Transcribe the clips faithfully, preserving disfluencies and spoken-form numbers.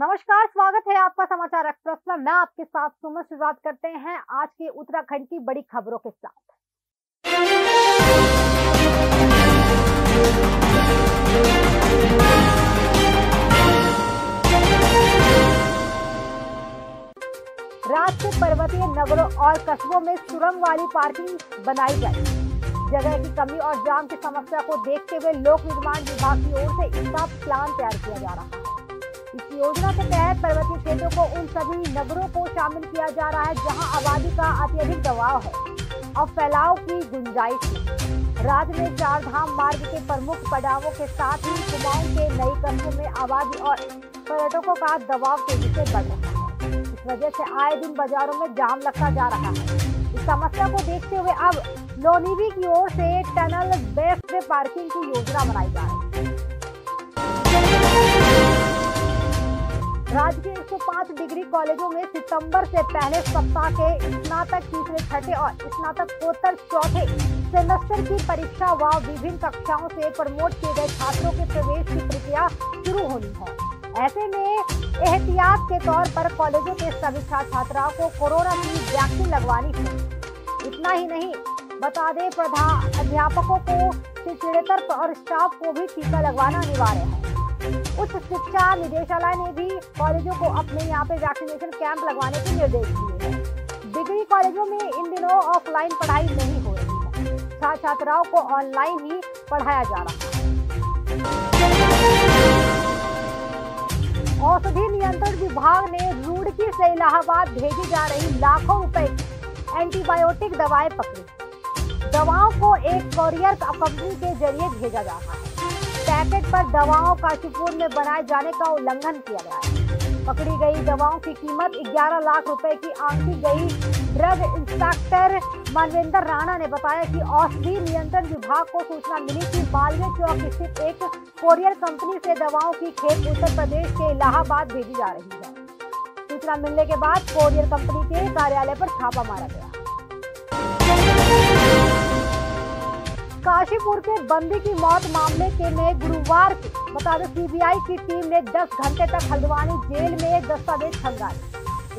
नमस्कार, स्वागत है आपका समाचार एक्सप्रेस में। मैं आपके साथ सुमन। शुरुआत करते हैं आज के उत्तराखंड की बड़ी खबरों के साथ। राज्य के पर्वतीय नगरों और कस्बों में सुरंग वाली पार्किंग बनाई गई। जगह की कमी और जाम की समस्या को देखते हुए लोक निर्माण विभाग की ओर से इसका प्लान तैयार किया जा रहा है। इस योजना के तहत पर्वतीय क्षेत्रों को उन सभी नगरों को शामिल किया जा रहा है जहां आबादी का अत्यधिक दबाव है और फैलाव की गुंजाइश है। राज्य में चार धाम मार्ग के प्रमुख पड़ावों के साथ ही कुमाऊं के नए कस्बों में आबादी और पर्यटकों का दबाव तेजी से बढ़ रहा है। इस वजह से आए दिन बाजारों में जाम लगता जा रहा है। इस समस्या को देखते हुए अब लोनिवी की ओर से टनल बेस्ड में पार्किंग की योजना बनाई जा रही है। राज्य के एक सौ पाँच डिग्री कॉलेजों में सितंबर से पहले सप्ताह के स्नातक तीसरे छठे और स्नातकोत्तर चौथे सेमेस्टर की परीक्षा व विभिन्न कक्षाओं से प्रमोट किए गए छात्रों के प्रवेश की प्रक्रिया शुरू होनी है। ऐसे में एहतियात के तौर पर कॉलेजों के सभी छात्र छात्राओं को कोरोना की वैक्सीन लगवानी है। इतना ही नहीं, बता दें अध्यापकों को शिक्षकेतर और स्टाफ को भी टीका लगवाना अनिवार्य है। उच्च शिक्षा निदेशालय ने भी कॉलेजों को अपने यहाँ पे वैक्सीनेशन कैंप लगवाने के निर्देश दिए हैं। डिग्री कॉलेजों में इन दिनों ऑफलाइन पढ़ाई नहीं हो रही है, छात्र छात्राओं को ऑनलाइन ही पढ़ाया जा रहा है। औषधि नियंत्रण विभाग ने रूड़की से इलाहाबाद भेजी जा रही लाखों रुपए एंटीबायोटिक दवाएं पकड़ी। दवाओं को एक कोरियर कंपनी के जरिए भेजा जा रहा है। पैकेट पर दवाओं काशीपुर में बनाए जाने का उल्लंघन किया गया है। पकड़ी गई दवाओं की कीमत ग्यारह लाख रुपए की आंकी गई। ड्रग इंस्पेक्टर मानवेंद्र राणा ने बताया कि औषधि नियंत्रण विभाग को सूचना मिली कि मालवीय चौक स्थित एक कोरियर कंपनी से दवाओं की खेप उत्तर प्रदेश के इलाहाबाद भेजी जा रही है। सूचना मिलने के बाद कोरियर कंपनी के कार्यालय पर छापा मारा गया। काशीपुर के बंदी की मौत मामले के में गुरुवार को बता दें सीबीआई की टीम ने दस घंटे तक हल्द्वानी जेल में दस्तावेज खंगाले।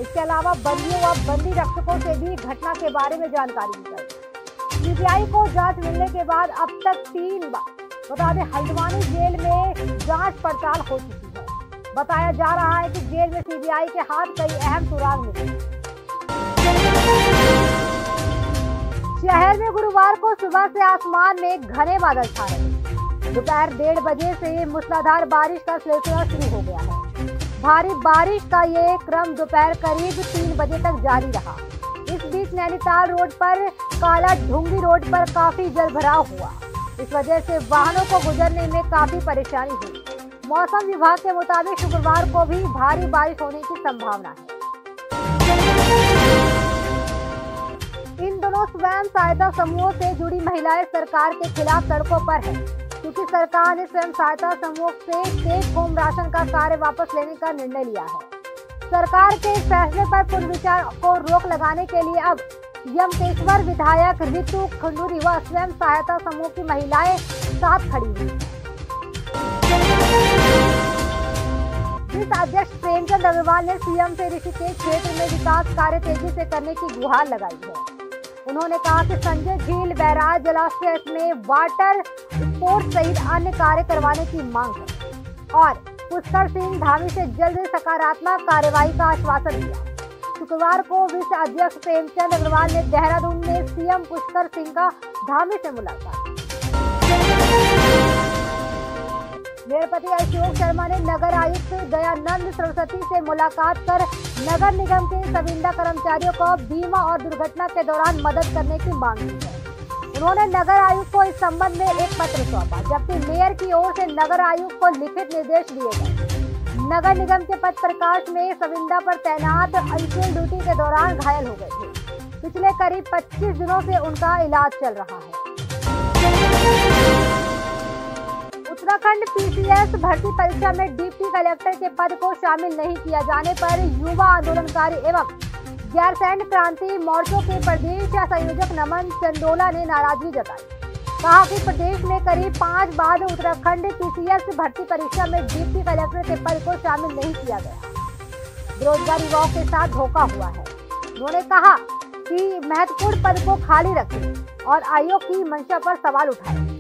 इसके अलावा बंदियों और बंदी रक्षकों से भी घटना के बारे में जानकारी ली गई। सीबीआई को जांच मिलने के बाद अब तक तीन बार बता दें हल्द्वानी जेल में जांच पड़ताल हो चुकी है। बताया जा रहा है कि जेल में सीबीआई के हाथ कई अहम सुराग मिले। शहर में गुरुवार को सुबह से आसमान में घने बादल छा रहे। दोपहर डेढ़ बजे से मूसलाधार बारिश का सिलसिला शुरू हो गया है। भारी बारिश का ये क्रम दोपहर करीब तीन बजे तक जारी रहा। इस बीच नैनीताल रोड पर काला ढूंगी रोड पर काफी जलभराव हुआ। इस वजह से वाहनों को गुजरने में काफी परेशानी हुई। मौसम विभाग के मुताबिक शुक्रवार को भी भारी बारिश होने की संभावना है। इन दोनों स्वयं सहायता समूहों से जुड़ी महिलाएं सरकार के खिलाफ सड़कों पर हैं, क्योंकि सरकार ने स्वयं सहायता समूह से टेक होम राशन का कार्य वापस लेने का निर्णय लिया है। सरकार के इस फैसले पर पुनर्विचार को रोक लगाने के लिए अब यमकेश्वर विधायक ऋतु खंडूरी व स्वयं सहायता समूह की महिलाएं साथ खड़ी हुई। जिस अध्यक्ष प्रेमचंद अग्रवाल ने सीएम से ऋषिकेश क्षेत्र में विकास कार्य तेजी से करने की गुहार लगाई है। उन्होंने कहा कि संजय झील बैराज जलाशय में वाटर स्पोर्ट्स सहित अन्य कार्य करवाने की मांग है और पुष्कर सिंह धामी से जल्द सकारात्मक कार्यवाही का आश्वासन दिया। शुक्रवार को विश्व अध्यक्ष प्रेमचंद अग्रवाल ने देहरादून में सीएम पुष्कर सिंह का धामी से मुलाकात। मेयरपति अशोक शर्मा ने नगर आयुक्त दयानंद सरस्वती से मुलाकात कर नगर निगम के संविदा कर्मचारियों को बीमा और दुर्घटना के दौरान मदद करने की मांग की है। उन्होंने नगर आयुक्त को इस संबंध में एक पत्र सौंपा, जबकि मेयर की ओर से नगर आयुक्त को लिखित निर्देश दिए गए। नगर निगम के पद प्रकाश में संविदा पर तैनात अंशुल ड्यूटी के दौरान घायल हो गए थे। पिछले करीब पच्चीस दिनों से उनका इलाज चल रहा है। उत्तराखंड पीसीएस भर्ती परीक्षा में डिप्टी कलेक्टर के पद को शामिल नहीं किया जाने पर युवा आंदोलनकारी एवं गैरसैंण क्रांति मोर्चों के प्रदेश संयोजक नमन चंदोला ने नाराजगी जताई। कहा कि प्रदेश में करीब पांच बार उत्तराखंड पीसीएस भर्ती परीक्षा में डिप्टी कलेक्टर के पद को शामिल नहीं किया गया। बेरोजगार युवाओं के साथ धोखा हुआ है। उन्होंने कहा कि महत्वपूर्ण पद को खाली रखें और आयोग की मंशा पर सवाल उठाएं।